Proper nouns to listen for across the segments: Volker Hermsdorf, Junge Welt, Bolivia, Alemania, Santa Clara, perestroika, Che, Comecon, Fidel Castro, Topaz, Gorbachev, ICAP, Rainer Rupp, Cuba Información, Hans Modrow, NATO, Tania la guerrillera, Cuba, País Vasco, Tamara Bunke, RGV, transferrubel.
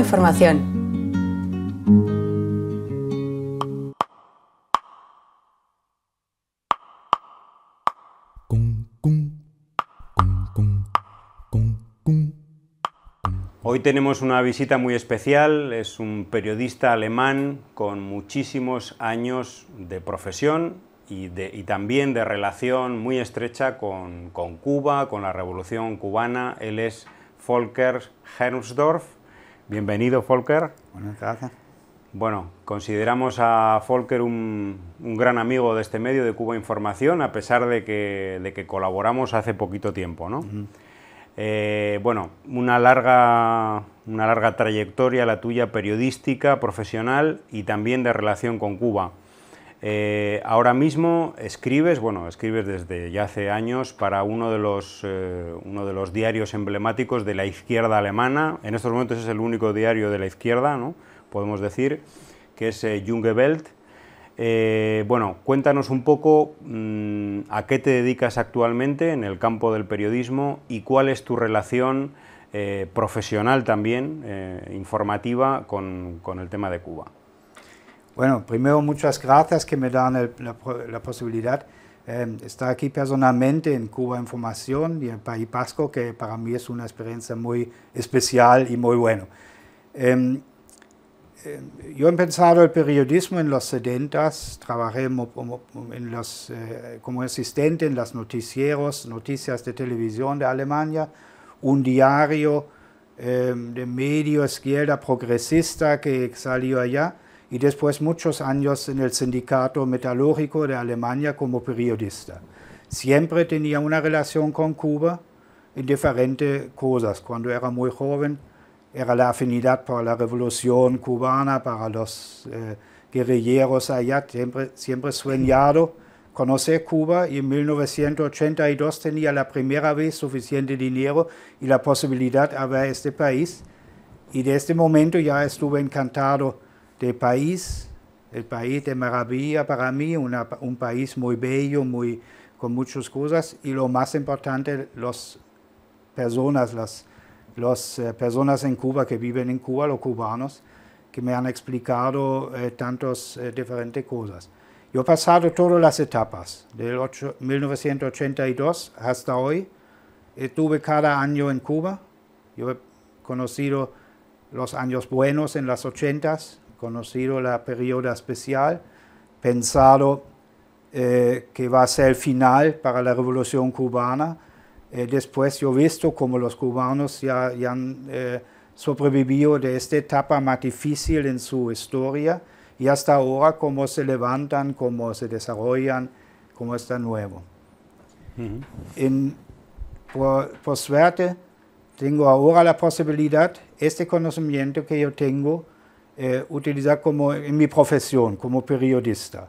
Información. Hoy tenemos una visita muy especial, es un periodista alemán con muchísimos años de profesión y también de relación muy estrecha con Cuba, con la Revolución Cubana. Él es Volker Hermsdorf. Bienvenido, Volker. Buenas tardes. Bueno, consideramos a Volker un gran amigo de este medio de Cuba Información, a pesar de que colaboramos hace poquito tiempo, ¿no? Uh-huh. Bueno, una larga trayectoria la tuya periodística, profesional y también de relación con Cuba. Ahora mismo escribes desde ya hace años para uno de los diarios emblemáticos de la izquierda alemana. En estos momentos es el único diario de la izquierda, ¿no? Podemos decir que es Junge Welt. Bueno, cuéntanos un poco a qué te dedicas actualmente en el campo del periodismo y cuál es tu relación profesional también, informativa, con el tema de Cuba. Bueno, primero muchas gracias que me dan la posibilidad de estar aquí personalmente en Cuba Información y en el País Vasco, que para mí es una experiencia muy especial y muy buena. Yo he empezado el periodismo en los 70s, trabajé como asistente en los noticieros, noticias de televisión de Alemania, un diario de medio izquierda progresista que salió allá, y después muchos años en el sindicato metalúrgico de Alemania como periodista. Siempre tenía una relación con Cuba en diferentes cosas. Cuando era muy joven, era la afinidad para la revolución cubana, para los guerrilleros allá. Siempre he soñado conocer Cuba, y en 1982 tenía la primera vez suficiente dinero y la posibilidad de ver este país. Y de este momento ya estuve encantado del país, el país de maravilla para mí, un país muy bello, con muchas cosas, y lo más importante, las personas en Cuba que viven en Cuba, los cubanos, que me han explicado tantas diferentes cosas. Yo he pasado todas las etapas, del 1982 hasta hoy. Estuve cada año en Cuba. Yo he conocido los años buenos en los 80s, conocido la periodo especial, pensado que va a ser el final para la revolución cubana. Después yo he visto cómo los cubanos ya han sobrevivido de esta etapa más difícil en su historia, y hasta ahora cómo se levantan, cómo se desarrollan, cómo está nuevo. Uh-huh. Por suerte, tengo ahora la posibilidad, este conocimiento que yo tengo, utilizar como en mi profesión, como periodista.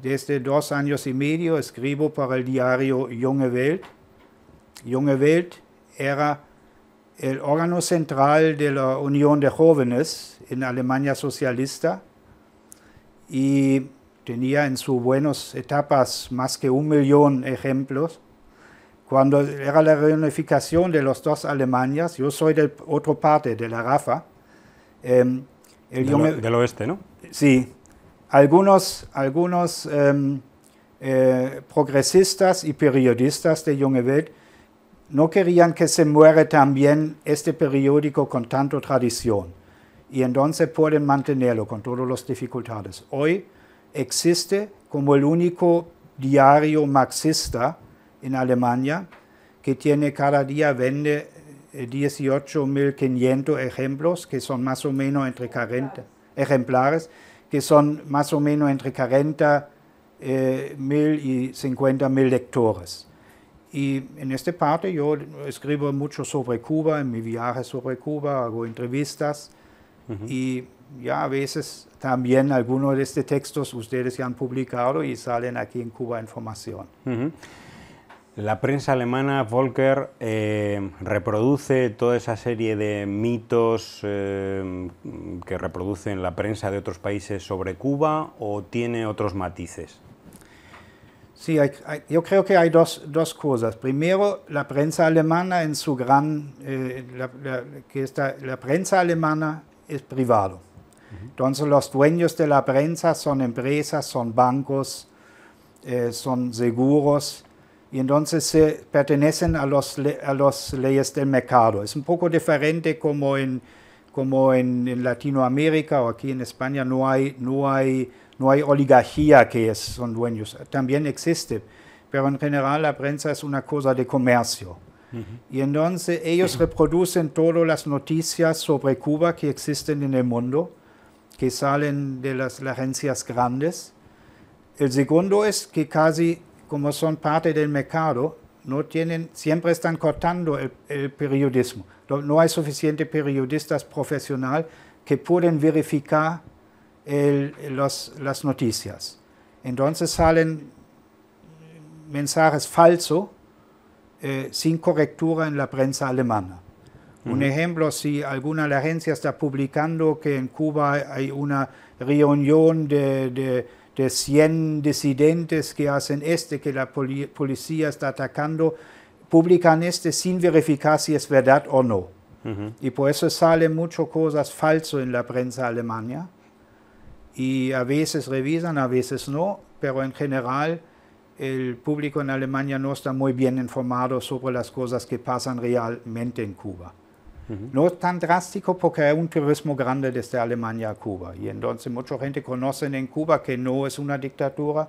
Desde 2 años y medio escribo para el diario Junge Welt. Junge Welt era el órgano central de la Unión de Jóvenes en Alemania socialista, y tenía en sus buenas etapas más que 1 millón ejemplos. Cuando era la reunificación de las dos Alemanias, yo soy de otra parte, de la Rafa. Del oeste, ¿no? Sí. Algunos progresistas y periodistas de Junge Welt no querían que se muera también este periódico con tanta tradición, y entonces pueden mantenerlo con todas las dificultades. Hoy existe como el único diario marxista en Alemania, que tiene cada día vende 18.500 ejemplos, que son más o menos entre 40 ejemplares, que son más o menos entre 40.000 y 50.000 lectores. Y en esta parte yo escribo mucho sobre Cuba, en mi viaje sobre Cuba, hago entrevistas. Uh-huh. Y ya a veces también algunos de estos textos ustedes ya han publicado y salen aquí en Cuba Información. Uh-huh. La prensa alemana, Volker, reproduce toda esa serie de mitos que reproducen la prensa de otros países sobre Cuba, ¿o tiene otros matices? Sí, yo creo que hay dos cosas. Primero, la prensa alemana en su gran... la prensa alemana es privada. Entonces, los dueños de la prensa son empresas, son bancos, son seguros, y entonces pertenecen a las leyes del mercado. Es un poco diferente como en Latinoamérica o aquí en España no hay oligarquía que son dueños. También existe, pero en general la prensa es una cosa de comercio. Y entonces ellos reproducen todas las noticias sobre Cuba que existen en el mundo, que salen de las agencias grandes. El segundo es que casi como son parte del mercado, no tienen, siempre están cortando el periodismo. No hay suficientes periodistas profesionales que pueden verificar las noticias. Entonces salen mensajes falsos sin correctura en la prensa alemana. Un ejemplo, si alguna de las agencias está publicando que en Cuba hay una reunión de 100 disidentes que hacen que la policía está atacando, publican sin verificar si es verdad o no. Y por eso salen muchas cosas falsas en la prensa alemana. Y a veces revisan, a veces no, pero en general el público en Alemania no está muy bien informado sobre las cosas que pasan realmente en Cuba. No es tan drástico porque hay un turismo grande desde Alemania a Cuba, y entonces mucha gente conoce en Cuba que no es una dictadura,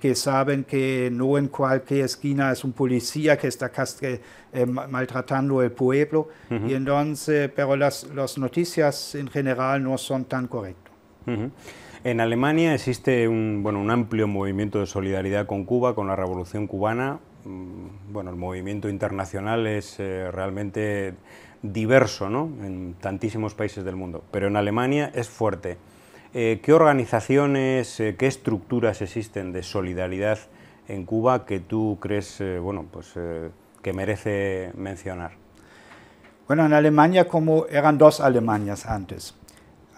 que saben que no en cualquier esquina es un policía que está maltratando al pueblo, y entonces, pero las noticias en general no son tan correctas. En Alemania existe un amplio movimiento de solidaridad con Cuba, con la Revolución Cubana. Bueno, el movimiento internacional es realmente diverso, ¿no?, en tantísimos países del mundo, pero en Alemania es fuerte. ¿Qué organizaciones, qué estructuras existen de solidaridad en Cuba que tú crees que merece mencionar? Bueno, en Alemania, como eran dos Alemanias antes,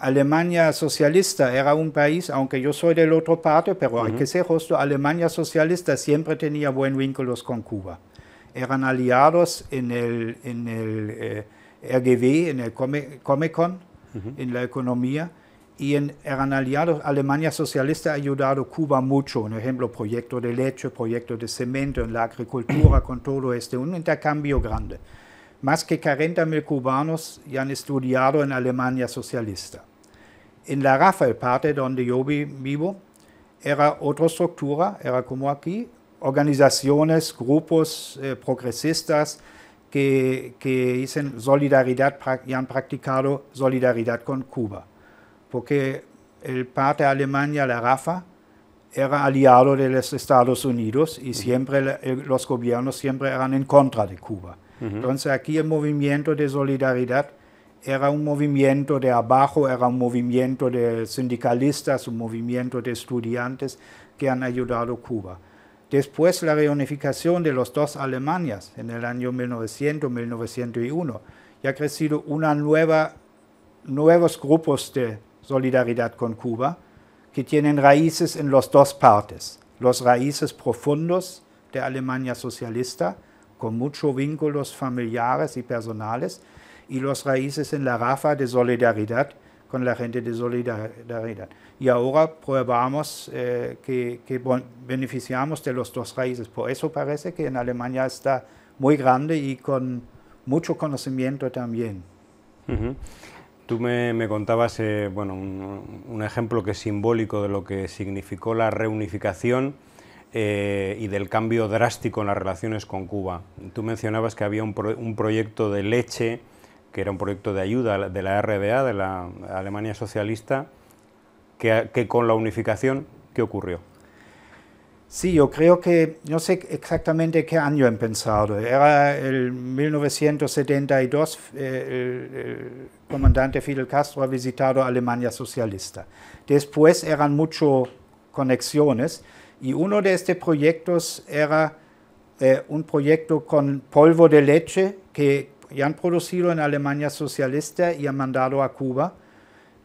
Alemania socialista era un país, aunque yo soy del otro parte, pero hay que ser justo, Alemania socialista siempre tenía buenos vínculos con Cuba. Eran aliados en el RGV, en el Comecon, en la economía, y eran aliados. Alemania socialista ha ayudado a Cuba mucho, por ejemplo, proyecto de leche, proyecto de cemento, en la agricultura, con todo un intercambio grande. Más que 40.000 cubanos ya han estudiado en Alemania socialista. En la Rafael, parte donde yo vivo, era otra estructura, era como aquí, organizaciones, grupos progresistas que dicen solidaridad y han practicado solidaridad con Cuba. Porque el parte de Alemania, la RAFA, era aliado de los Estados Unidos y siempre los gobiernos siempre eran en contra de Cuba. Entonces aquí el movimiento de solidaridad era un movimiento de abajo, era un movimiento de sindicalistas, un movimiento de estudiantes que han ayudado a Cuba. Después la reunificación de las dos Alemanias en el año 1900-1901, ya ha crecido nuevos grupos de solidaridad con Cuba que tienen raíces en las dos partes. Los raíces profundos de Alemania socialista, con muchos vínculos familiares y personales, y los raíces en la RAFA de solidaridad con la gente de solidaridad. Y ahora probamos que beneficiamos de los dos raíces. Por eso parece que en Alemania está muy grande y con mucho conocimiento también. Tú me contabas un ejemplo que es simbólico de lo que significó la reunificación y del cambio drástico en las relaciones con Cuba. Tú mencionabas que había un proyecto de leche, que era un proyecto de ayuda de la RDA, de la Alemania socialista, que con la unificación, ¿qué ocurrió? Sí, yo creo que, no sé exactamente qué año he pensado, era el 1972, el comandante Fidel Castro ha visitado a Alemania socialista. Después eran muchas conexiones, y uno de estos proyectos era un proyecto con polvo de leche que ya han producido en Alemania socialista y han mandado a Cuba.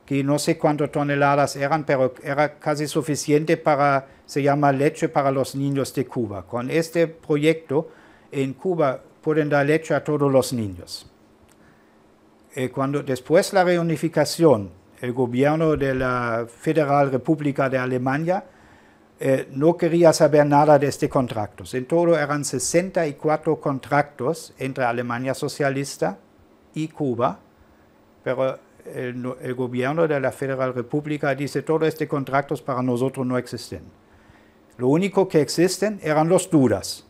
que no sé cuántas toneladas eran, pero era casi suficiente para, se llama leche para los niños de Cuba. Con este proyecto en Cuba pueden dar leche a todos los niños. Cuando después la reunificación, el gobierno de la Federal República de Alemania no quería saber nada de estos contratos. En todo eran 64 contratos entre Alemania socialista y Cuba, pero el gobierno de la Federal República dice todos estos contratos para nosotros no existen. Lo único que existen eran los dudas.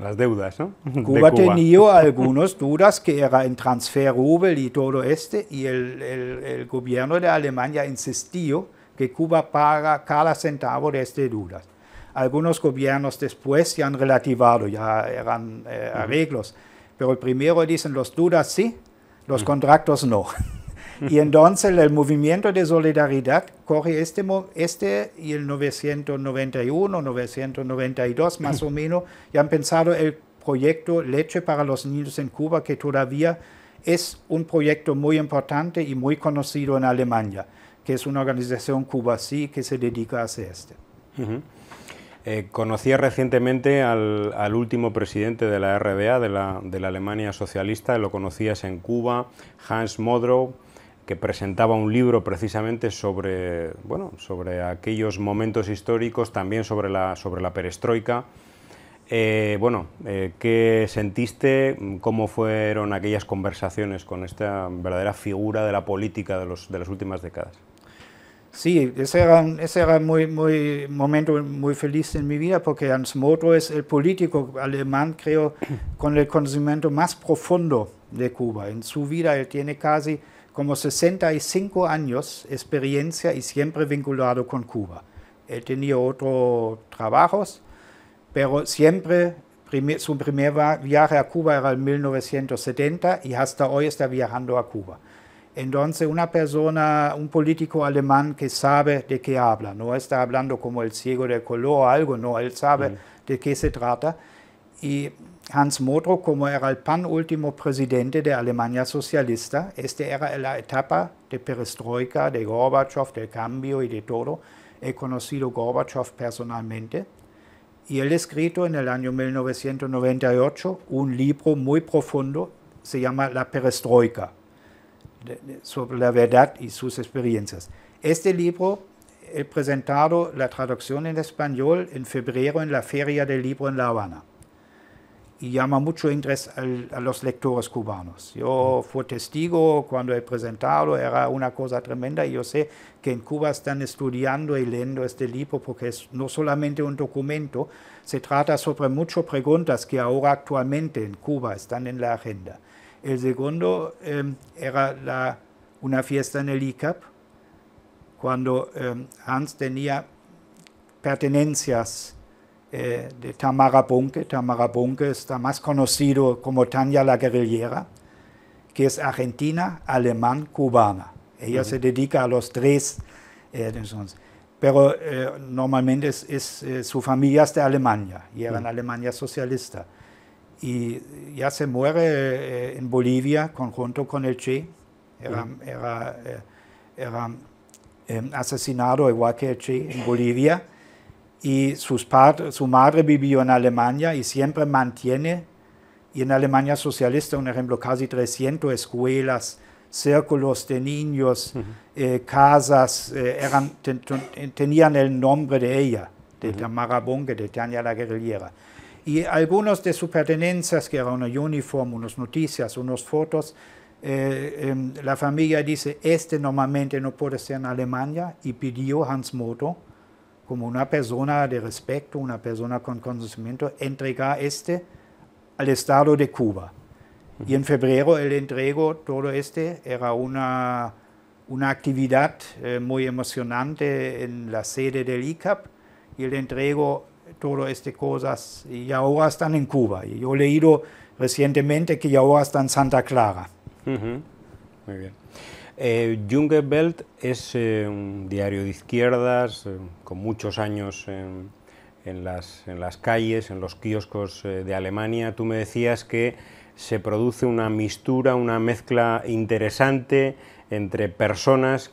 Las deudas, ¿no? Cuba tenía algunas dudas que era en transferrubel y todo este, y el gobierno de Alemania insistió que Cuba paga cada centavo de estas dudas. Algunos gobiernos después se han relativado, ya eran arreglos, pero primero dicen los dudas sí, los contratos no. Y entonces el movimiento de solidaridad corre y el 1991, 1992 más o menos, y han pensado el proyecto Leche para los Niños en Cuba, que todavía es un proyecto muy importante y muy conocido en Alemania, que es una organización Cuba sí que se dedica a hacer esto. Conocía recientemente al último presidente de la RDA, de la Alemania socialista, lo conocías en Cuba, Hans Modrow, que presentaba un libro precisamente sobre, bueno, sobre aquellos momentos históricos, también sobre la perestroika. ¿Qué sentiste? ¿Cómo fueron aquellas conversaciones con esta verdadera figura de la política de las últimas décadas? Sí, ese era un momento muy feliz en mi vida, porque Hans Modrow es el político alemán, creo, con el conocimiento más profundo de Cuba. En su vida él tiene casi como 65 años de experiencia y siempre vinculado con Cuba. Él tenía otros trabajos, pero siempre su primer viaje a Cuba era en 1970 y hasta hoy está viajando a Cuba. Entonces una persona, un político alemán que sabe de qué habla, no está hablando como el ciego de color o algo, no, él sabe de qué se trata. Y Hans Modrow, como era el penúltimo presidente de Alemania socialista, esta era la etapa de perestroika, de Gorbachev, del cambio y de todo. He conocido a Gorbachev personalmente y él ha escrito en el año 1998 un libro muy profundo, se llama La perestroika, sobre la verdad y sus experiencias. Este libro he presentado la traducción en español en febrero en la Feria del Libro en La Habana. Y llama mucho interés a los lectores cubanos. Yo fui testigo cuando he presentado, era una cosa tremenda, y yo sé que en Cuba están estudiando y leyendo este libro, porque es no solamente un documento, se trata sobre muchas preguntas que ahora actualmente en Cuba están en la agenda. El segundo era una fiesta en el ICAP, cuando Hans tenía pertenencias de Tamara Bunke. Tamara Bunke está más conocido como Tania la guerrillera, que es argentina, alemán, cubana. Ella se dedica a los tres, pero normalmente su familia es de Alemania, y era en Alemania socialista. Y ya se muere en Bolivia junto con el Che, era asesinado igual que el Che en Bolivia, y su madre vivió en Alemania y siempre mantiene, y en Alemania socialista, un ejemplo, casi 300 escuelas, círculos de niños, casas, tenían el nombre de ella, de Tamara Bunke, de Tania la guerrillera. Y algunos de sus pertenencias, que era una uniforme, unas noticias, unas fotos, la familia dice, este normalmente no puede ser en Alemania, y pidió Hans Modrow, como una persona de respeto, una persona con conocimiento, entregar este al Estado de Cuba. Y en febrero él entregó todo este, era una actividad muy emocionante en la sede del ICAP, y él entregó todas estas cosas, y ahora están en Cuba. Yo he leído recientemente que ahora están en Santa Clara. Muy bien. Junge Welt es un diario de izquierdas, con muchos años en las calles, en los kioscos de Alemania. Tú me decías que se produce una mistura, una mezcla interesante entre personas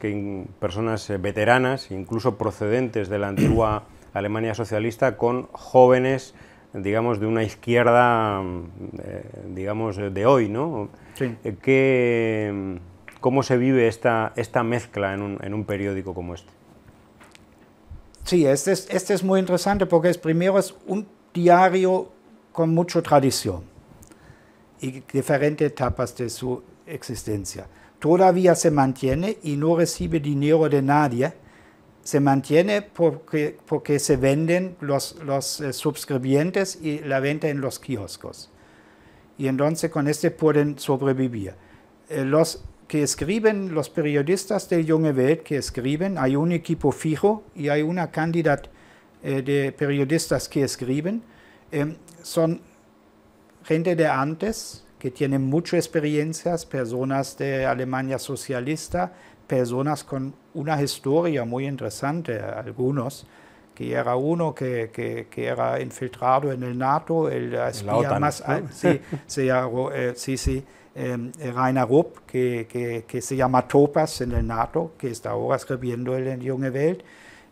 veteranas, incluso procedentes de la antigua Alemania socialista, con jóvenes, digamos, de una izquierda, digamos, de hoy, ¿no? Sí. ¿Cómo se vive esta mezcla en un periódico como este? Sí, este es muy interesante porque primero es un diario con mucha tradición y diferentes etapas de su existencia. Todavía se mantiene y no recibe dinero de nadie. Se mantiene porque se venden los suscribientes y la venta en los kioscos. Y entonces con este pueden sobrevivir. Los que escriben, los periodistas del Junge Welt que escriben, hay un equipo fijo y hay una cantidad de periodistas que escriben. Son gente de antes, que tienen muchas experiencias, personas de Alemania socialista, personas con una historia muy interesante, algunos, que era uno que era infiltrado en el NATO, el espía más... ¿no? Rainer Rupp, que se llama Topaz en el NATO, que está ahora escribiendo en el Junge Welt.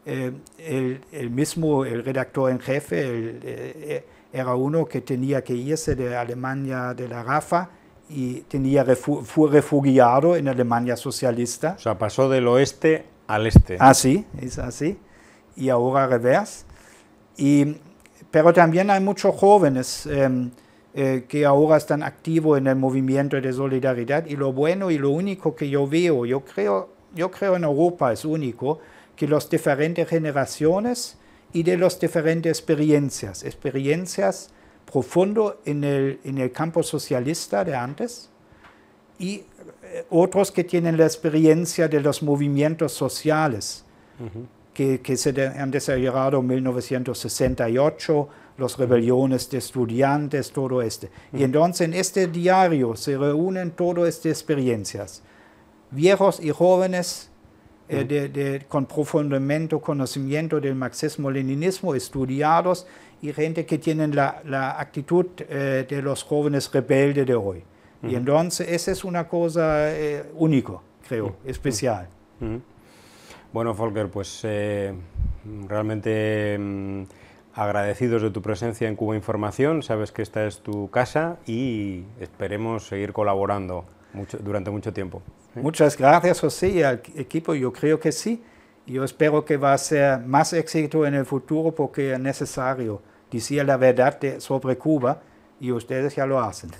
El redactor en jefe, era uno que tenía que irse de Alemania de la Rafa y fue refugiado en Alemania socialista. O sea, pasó del oeste al este. Así, es así. Y ahora revés. Pero también hay muchos jóvenes que ahora están activos en el movimiento de solidaridad. Y lo bueno y lo único que yo veo, yo creo en Europa es único, que las diferentes generaciones y de las diferentes experiencias profundo en el campo socialista de antes y otros que tienen la experiencia de los movimientos sociales que se han desarrollado en 1968, las rebeliones de estudiantes, todo esto. Y entonces en este diario se reúnen todas estas experiencias, viejos y jóvenes, con profundamente conocimiento del marxismo-leninismo, estudiados y gente que tienen la actitud de los jóvenes rebeldes de hoy. Y entonces esa es una cosa única, creo, especial. Bueno, Volker, pues realmente agradecidos de tu presencia en Cuba Información, sabes que esta es tu casa y esperemos seguir colaborando durante mucho tiempo. Muchas gracias, José, y al equipo. Yo creo que sí. Yo espero que va a ser más éxito en el futuro porque es necesario decir la verdad sobre Cuba y ustedes ya lo hacen.